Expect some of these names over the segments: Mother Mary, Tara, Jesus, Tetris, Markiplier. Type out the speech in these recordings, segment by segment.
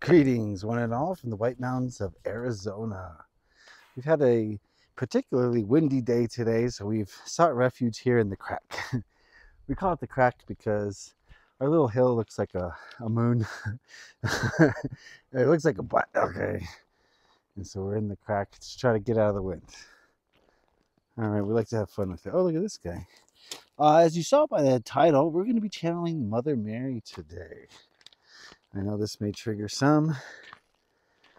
Greetings, one and all, from the White Mountains of Arizona. We've had a particularly windy day today, so we've sought refuge here in the crack. We call it the crack because our little hill looks like a moon. It looks like a butt, okay. And so we're in the crack to try to get out of the wind. All right, we like to have fun with it. Oh, look at this guy. As you saw by the title, we're going to be channeling Mother Mary today. I know this may trigger some,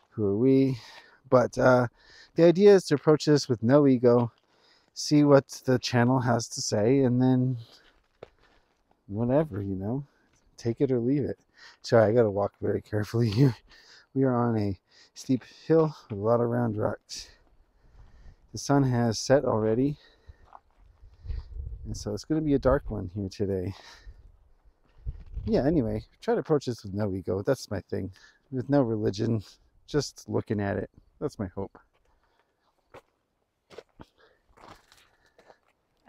who are we, but the idea is to approach this with no ego, see what the channel has to say, and then whatever, you know, take it or leave it. Sorry, I gotta walk very carefully here. We are on a steep hill with a lot of round rocks. The sun has set already, and so it's going to be a dark one here today. Yeah, anyway, try to approach this with no ego. That's my thing. With no religion, just looking at it. That's my hope.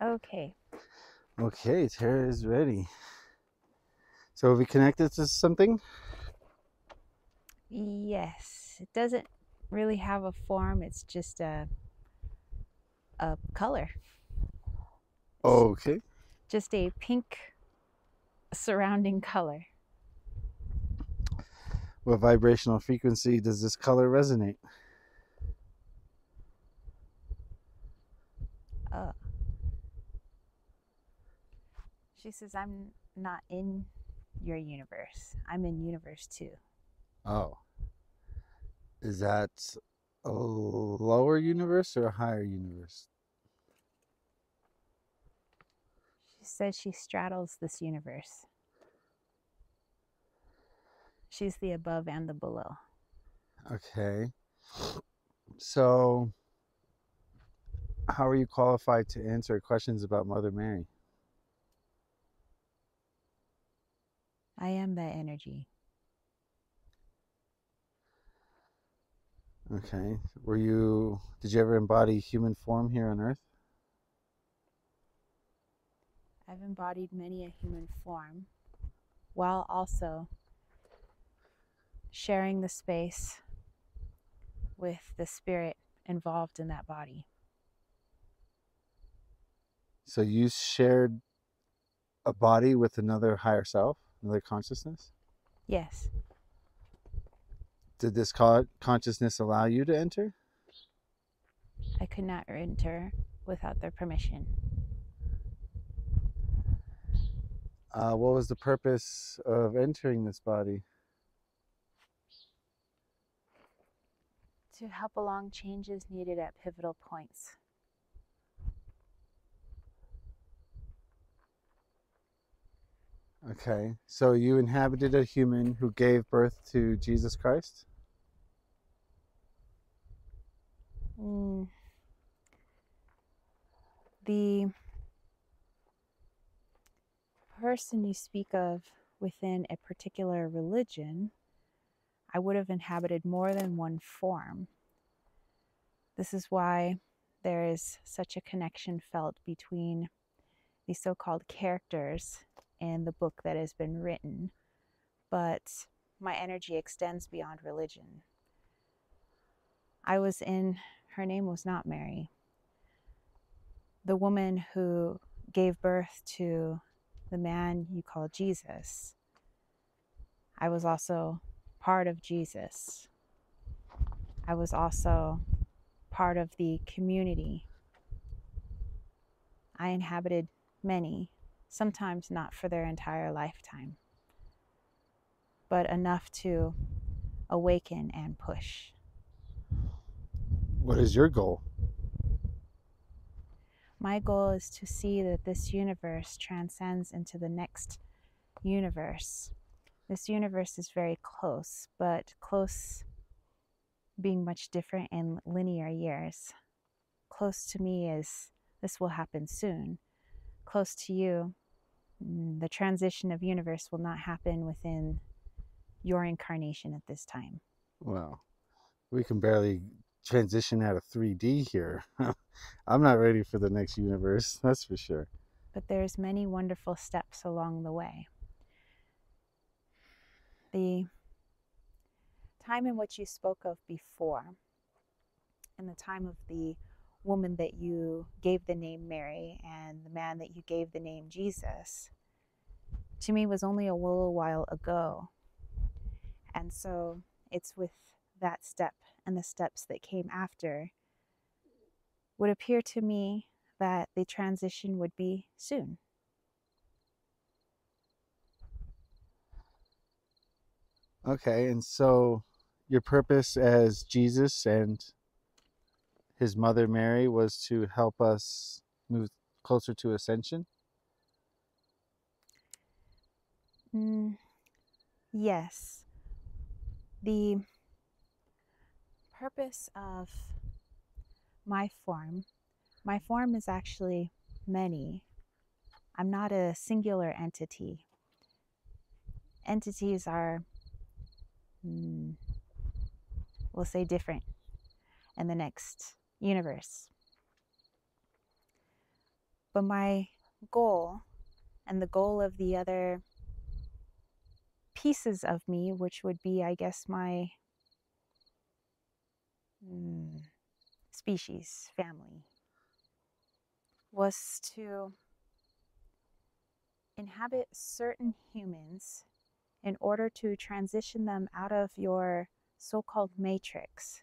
Okay. Okay, Tara is ready. So have we connected to something? Yes. It doesn't really have a form. It's just a color. Okay. Just a pink surrounding color. What vibrational frequency does this color resonate? She says, I'm not in your universe. I'm in universe 2. Oh. Is that a lower universe or a higher universe? She says she straddles this universe. She's the above and the below. Okay. So, how are you qualified to answer questions about Mother Mary? I am that energy. Okay. Did you ever embody human form here on Earth? I've embodied many a human form while also sharing the space with the spirit involved in that body. So you shared a body with another higher self, another consciousness? Yes. Did this consciousness allow you to enter? I could not enter without their permission. What was the purpose of entering this body? To help along changes needed at pivotal points. Okay, so you inhabited a human who gave birth to Jesus Christ? The person you speak of within a particular religion, I would have inhabited more than one form. This is why there is such a connection felt between the so-called characters in the book that has been written, but my energy extends beyond religion. Her name was not Mary, the woman who gave birth to the man you call Jesus. I was also part of Jesus. I was also part of the community. I inhabited many, sometimes not for their entire lifetime, but enough to awaken and push. What is your goal? My goal is to see that this universe transcends into the next universe. This universe is very close, but close being much different in linear years. Close to me is, this will happen soon. Close to you, the transition of universe will not happen within your incarnation at this time. Well, we can barely transition out of 3D here. I'm not ready for the next universe, that's for sure. But there's many wonderful steps along the way. The time in which you spoke of before, in the time of the woman that you gave the name Mary and the man that you gave the name Jesus, to me was only a little while ago. And so it's with that step and the steps that came after, would appear to me that the transition would be soon. Okay, and so your purpose as Jesus and his mother Mary was to help us move closer to ascension? Yes. The purpose of my form is actually many. I'm not a singular entity. Entities are, we'll say, different in the next universe. But my goal and the goal of the other pieces of me, which would be, I guess, my species, family, was to inhabit certain humans in order to transition them out of your so-called matrix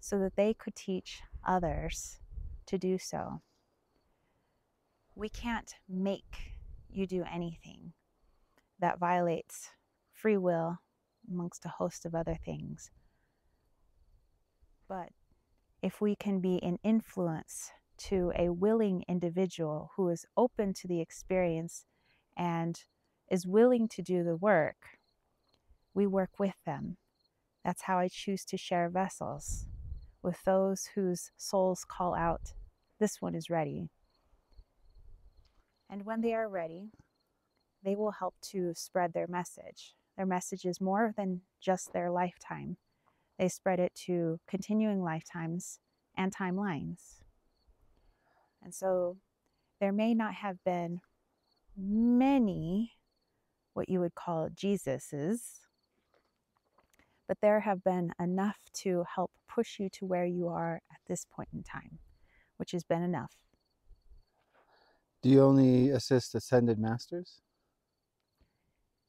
so that they could teach others to do so. We can't make you do anything. That violates free will, amongst a host of other things. But if we can be an influence to a willing individual who is open to the experience and is willing to do the work, we work with them. That's how I choose to share vessels, with those whose souls call out, "This one is ready." And when they are ready, they will help to spread their message. Their message is more than just their lifetime. They spread it to continuing lifetimes and timelines. And so there may not have been many what you would call Jesuses, but there have been enough to help push you to where you are at this point in time, which has been enough. Do you only assist ascended masters?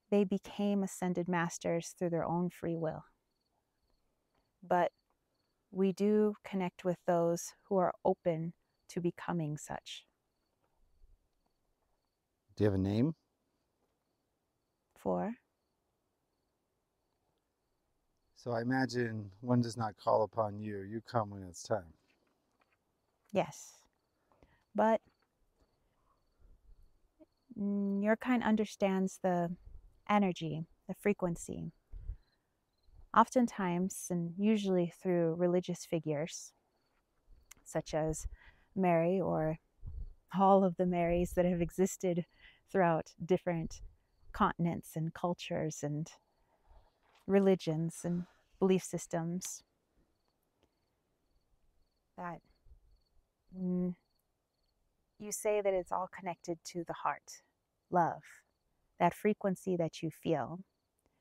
They became ascended masters through their own free will. But we do connect with those who are open to becoming such. Do you have a name? For? So I imagine one does not call upon you. You come when it's time. Yes. But your kind understands the energy, the frequency. Oftentimes, and usually through religious figures, such as Mary or all of the Marys that have existed throughout different continents and cultures and religions and belief systems, that you say that it's all connected to the heart, love. That frequency that you feel,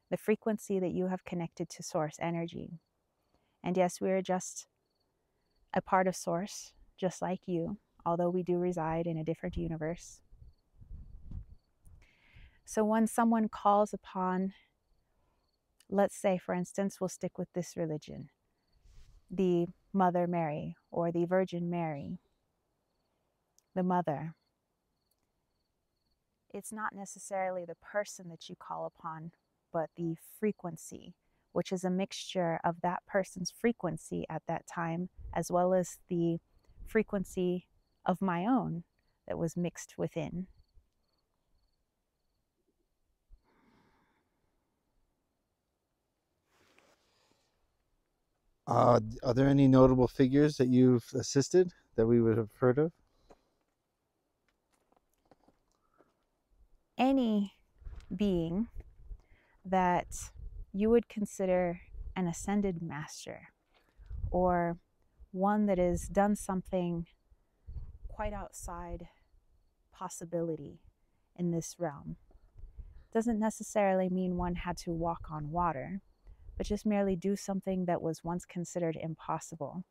the frequency that you have connected to source energy. And yes, we are just a part of source, just like you, although we do reside in a different universe. So when someone calls upon, let's say, for instance, we'll stick with this religion, the Mother Mary or the Virgin Mary, the Mother, it's not necessarily the person that you call upon, but the frequency, which is a mixture of that person's frequency at that time, as well as the frequency of my own that was mixed within. Are there any notable figures that you've assisted that we would have heard of? Any being that you would consider an ascended master, or one that has done something quite outside possibility in this realm, doesn't necessarily mean one had to walk on water, but just merely do something that was once considered impossible.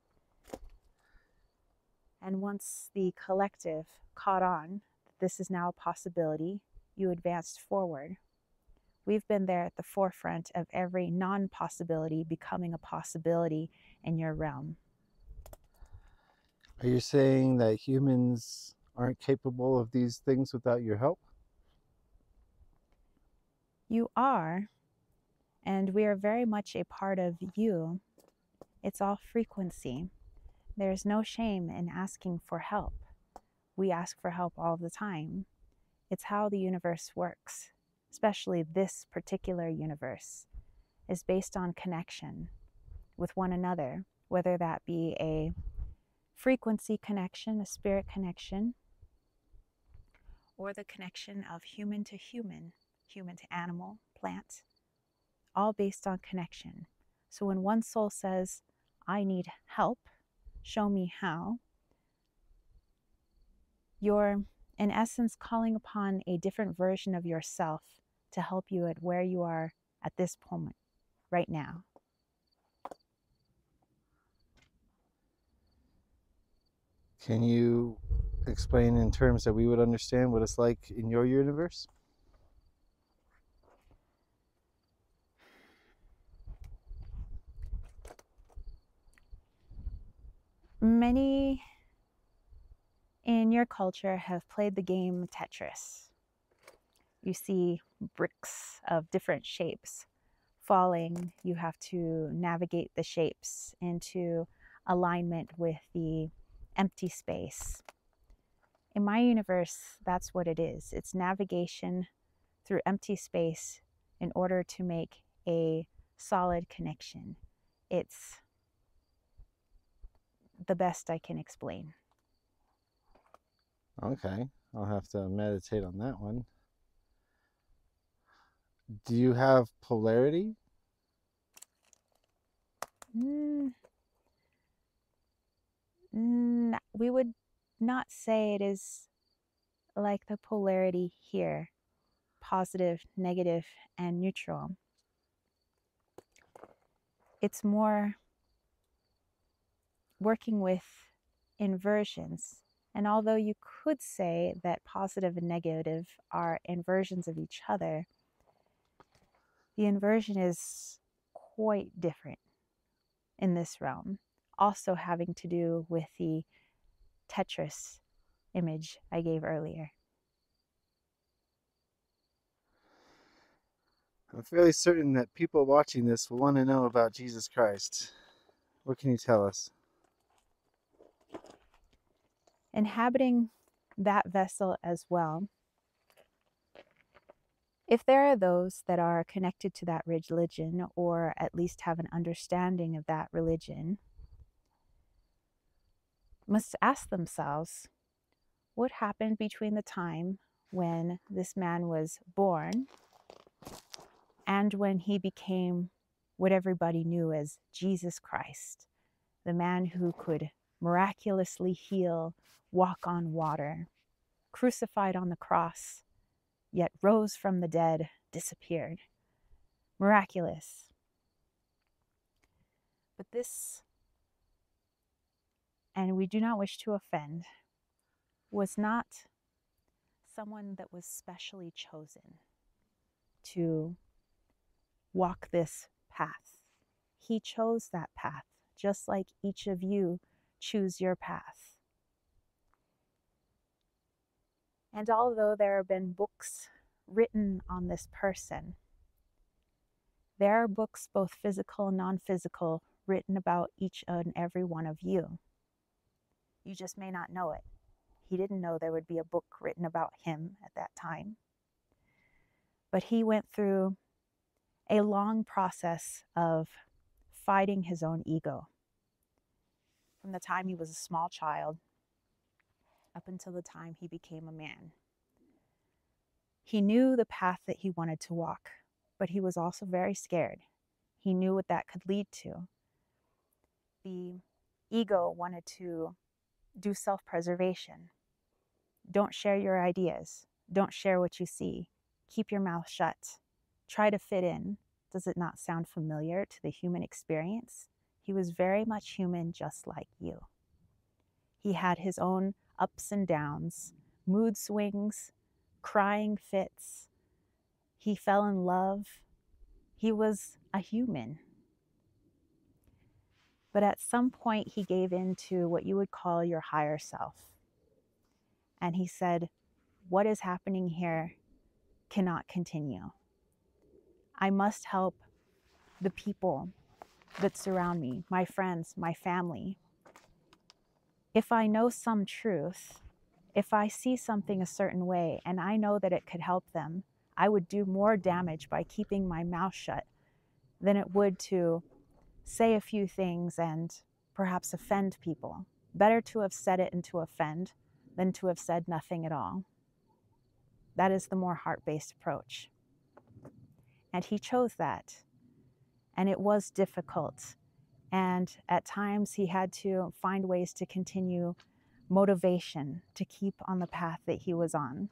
And once the collective caught on that this is now a possibility, you advanced forward. We've been there at the forefront of every non-possibility becoming a possibility in your realm. Are you saying that humans aren't capable of these things without your help? You are, and we are very much a part of you. It's all frequency. There's no shame in asking for help. We ask for help all the time. It's how the universe works, especially this particular universe, is based on connection with one another, whether that be a frequency connection, a spirit connection, or the connection of human to human, human to animal, plant, all based on connection. So when one soul says, I need help, show me how, you're in essence calling upon a different version of yourself to help you at where you are at this moment, right now. Can you explain in terms that we would understand what it's like in your universe? Many in your culture have played the game Tetris. You see bricks of different shapes falling. You have to navigate the shapes into alignment with the empty space. In my universe, that's what it is. It's navigation through empty space in order to make a solid connection. It's the best I can explain. Okay, I'll have to meditate on that one. Do you have polarity? We would not say it is like the polarity here, positive, negative, and neutral. It's more working with inversions. And although you could say that positive and negative are inversions of each other, the inversion is quite different in this realm. Also having to do with the Tetris image I gave earlier. I'm fairly certain that people watching this will want to know about Jesus Christ. What can you tell us? Inhabiting that vessel as well. If there are those that are connected to that religion, or at least have an understanding of that religion, must ask themselves, what happened between the time when this man was born and when he became what everybody knew as Jesus Christ, the man who could miraculously heal, walk on water, crucified on the cross, yet rose from the dead, disappeared. Miraculous. But this, and we do not wish to offend, was not someone that was specially chosen to walk this path. He chose that path, just like each of you choose your path. And although there have been books written on this person, there are books, both physical and non-physical, written about each and every one of you. You just may not know it. He didn't know there would be a book written about him at that time. But he went through a long process of fighting his own ego. From the time he was a small child up until the time he became a man. He knew the path that he wanted to walk, but he was also very scared. He knew what that could lead to. The ego wanted to do self-preservation. Don't share your ideas. Don't share what you see. Keep your mouth shut. Try to fit in. Does it not sound familiar to the human experience? He was very much human, just like you. He had his own ups and downs, mood swings, crying fits. He fell in love. He was a human. But at some point, he gave in to what you would call your higher self. And he said, what is happening here cannot continue. I must help the people that surround me, my friends, my family. If I know some truth, if I see something a certain way and I know that it could help them, I would do more damage by keeping my mouth shut than it would to say a few things and perhaps offend people. Better to have said it and to offend than to have said nothing at all. That is the more heart-based approach. And he chose that. And it was difficult. And at times he had to find ways to continue motivation to keep on the path that he was on.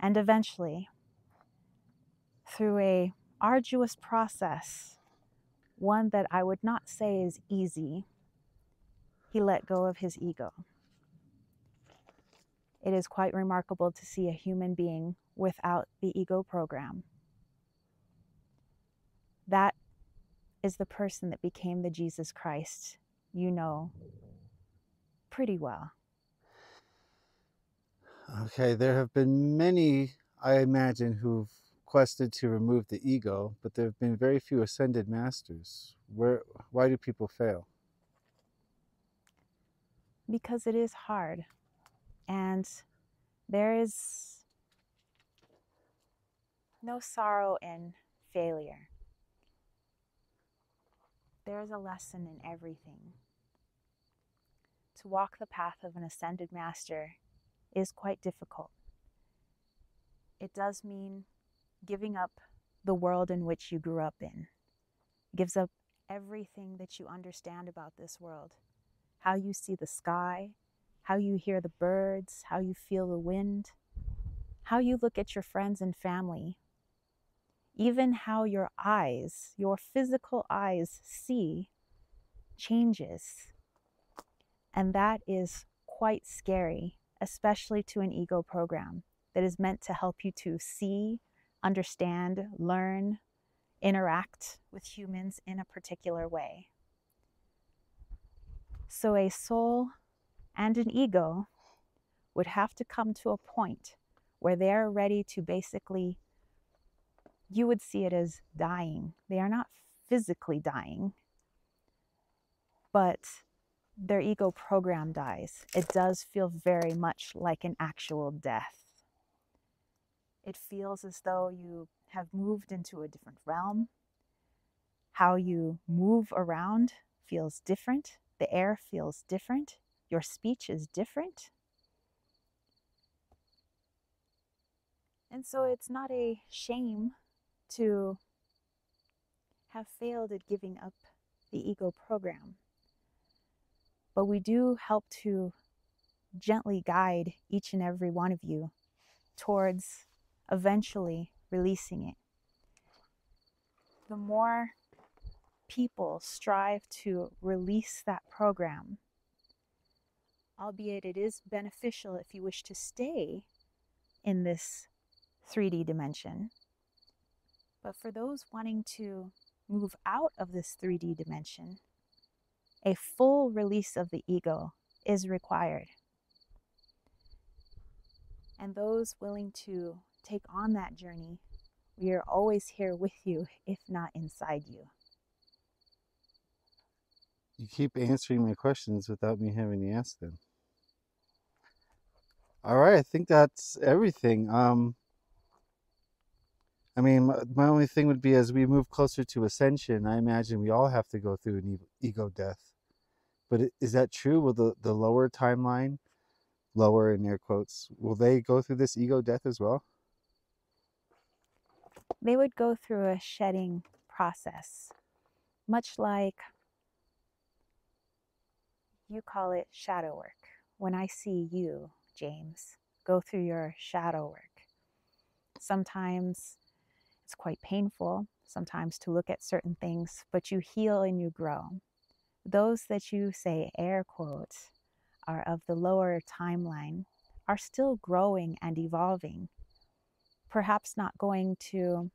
And eventually, through an arduous process, one that I would not say is easy, he let go of his ego. It is quite remarkable to see a human being without the ego program. That is the person that became the Jesus Christ you know pretty well. Okay, there have been many, I imagine, who've quested to remove the ego, but there have been very few ascended masters. Why do people fail? Because it is hard. And there is no sorrow in failure. There is a lesson in everything. To walk the path of an ascended master is quite difficult. It does mean giving up the world in which you grew up in. It gives up everything that you understand about this world. How you see the sky, how you hear the birds, how you feel the wind, how you look at your friends and family, even how your eyes, your physical eyes see, changes. And that is quite scary, especially to an ego program that is meant to help you to see, understand, learn, interact with humans in a particular way. So a soul and an ego would have to come to a point where they are ready to basically, you would see it as dying. They are not physically dying, but their ego program dies. It does feel very much like an actual death. It feels as though you have moved into a different realm. How you move around feels different. The air feels different. Your speech is different. And so it's not a shame to have failed at giving up the ego program. But we do help to gently guide each and every one of you towards eventually releasing it. The more people strive to release that program, albeit it is beneficial if you wish to stay in this 3D dimension. But for those wanting to move out of this 3D dimension, a full release of the ego is required. And those willing to take on that journey, we are always here with you, if not inside you. You keep answering my questions without me having to ask them. All right, I think that's everything. I mean, my only thing would be, as we move closer to ascension, I imagine we all have to go through an ego death. But is that true? Will the lower timeline, lower in air quotes, will they go through this ego death as well? They would go through a shedding process, much like you call it shadow work. When I see you, James, go through your shadow work. Sometimes It's quite painful sometimes to look at certain things, but you heal and you grow. Those that you say, air quotes, are of the lower timeline are still growing and evolving, perhaps not going to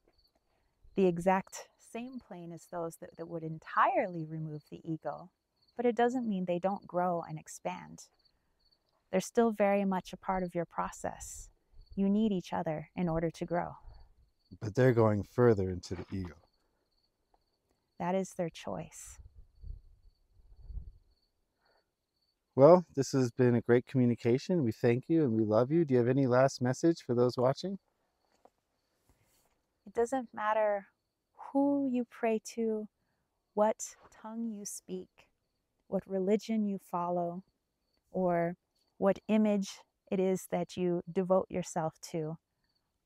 the exact same plane as those that would entirely remove the ego, but it doesn't mean they don't grow and expand. They're still very much a part of your process. You need each other in order to grow. But they're going further into the ego. That is their choice. Well, this has been a great communication. We thank you and we love you. Do you have any last message for those watching? It doesn't matter who you pray to, what tongue you speak, what religion you follow, or what image it is that you devote yourself to,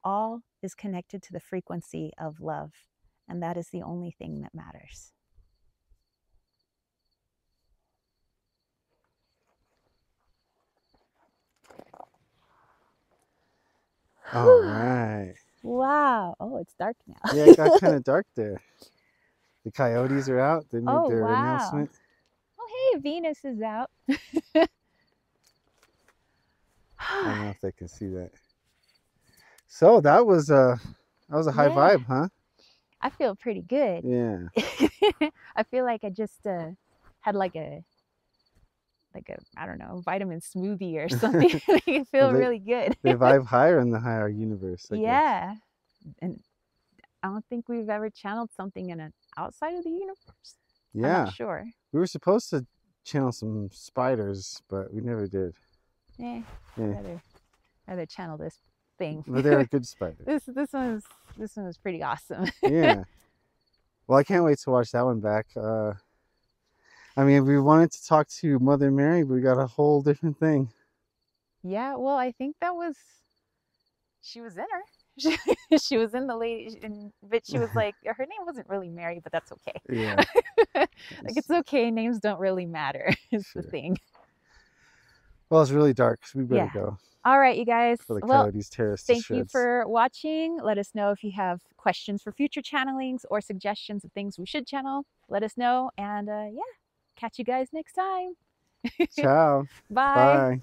all is connected to the frequency of love, and that is the only thing that matters. All right. Wow. Oh, it's dark now. Yeah, it got kind of dark there. The coyotes are out. They made their announcement. Oh, hey, Venus is out. I don't know if they can see that. So that was a high vibe, huh? I feel pretty good. Yeah. I feel like I just had like a I don't know, vitamin smoothie or something. I feel really good. They vibe higher in the higher universe. I guess. And I don't think we've ever channeled something in an outside of the universe. Yeah. I'm not sure. We were supposed to channel some spiders, but we never did. Eh, yeah. I'd rather channel this thing. But they're good spiders. this one was pretty awesome. Yeah. Well, I can't wait to watch that one back. I mean, we wanted to talk to Mother Mary, but we got a whole different thing. Yeah. Well, I think that was, she was in her. She was in the lady, but she was like, her name wasn't really Mary, but that's okay. Yeah. It's okay. Names don't really matter. It's the thing. Well, it's really dark, so we better go. All right, you guys. For the coyotes tear us to shreds. Thank you for watching. Let us know if you have questions for future channelings or suggestions of things we should channel. Let us know. And yeah, catch you guys next time. Ciao. Bye. Bye.